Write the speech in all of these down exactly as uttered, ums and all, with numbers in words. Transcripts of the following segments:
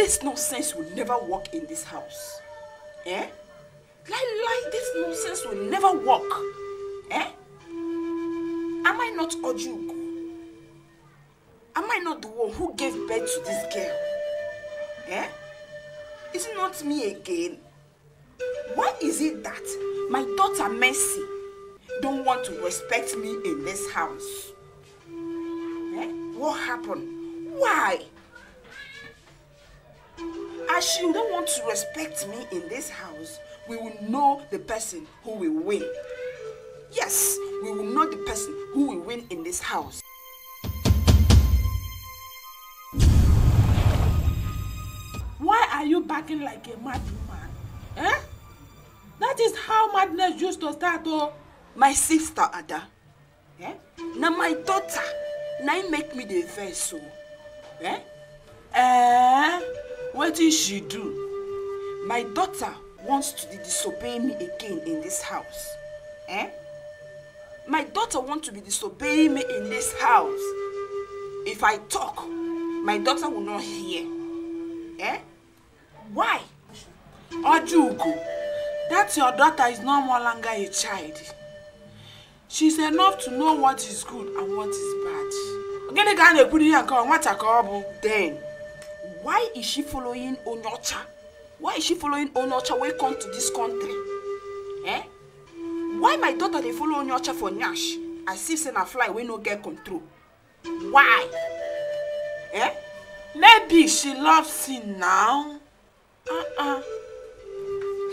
This nonsense will never work in this house. Eh? Lie, lie, this nonsense will never work. Eh? Am I not Ojugo? Am I not the one who gave birth to this girl? Eh? It's not me again. Why is it that my daughter Mercy don't want to respect me in this house? Eh? What happened? Why? As she don't want to respect me in this house, we will know the person who will win. Yes, we will know the person who will win in this house. Why are you barking like a mad woman? Eh? That is how madness used to start, oh. My sister Ada. Eh? Now my daughter, now make me the verse, oh. Eh? Eh? What did she do? My daughter wants to disobey me again in this house. Eh? My daughter wants to be disobeying me in this house. If I talk, my daughter will not hear. Eh? Why? Ojugo, that your daughter is no more longer a child. She's enough to know what is good and what is bad. Then, why is she following Onyocha? Why is she following Onyocha when it comes to this country? Eh? Why my daughter they follow Onyocha for Nyash? As if send a fly when no get control. Why? Eh? Maybe she loves him now. Uh-uh.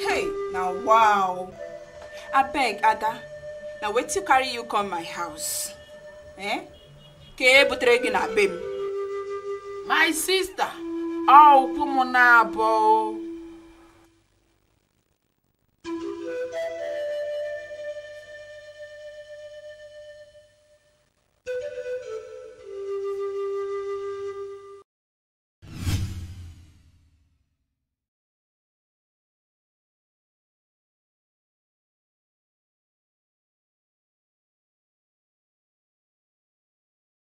Hey, now wow. I beg, Ada. Now wait till carry you come my house. Eh? My sister. Oh, come on now, boy.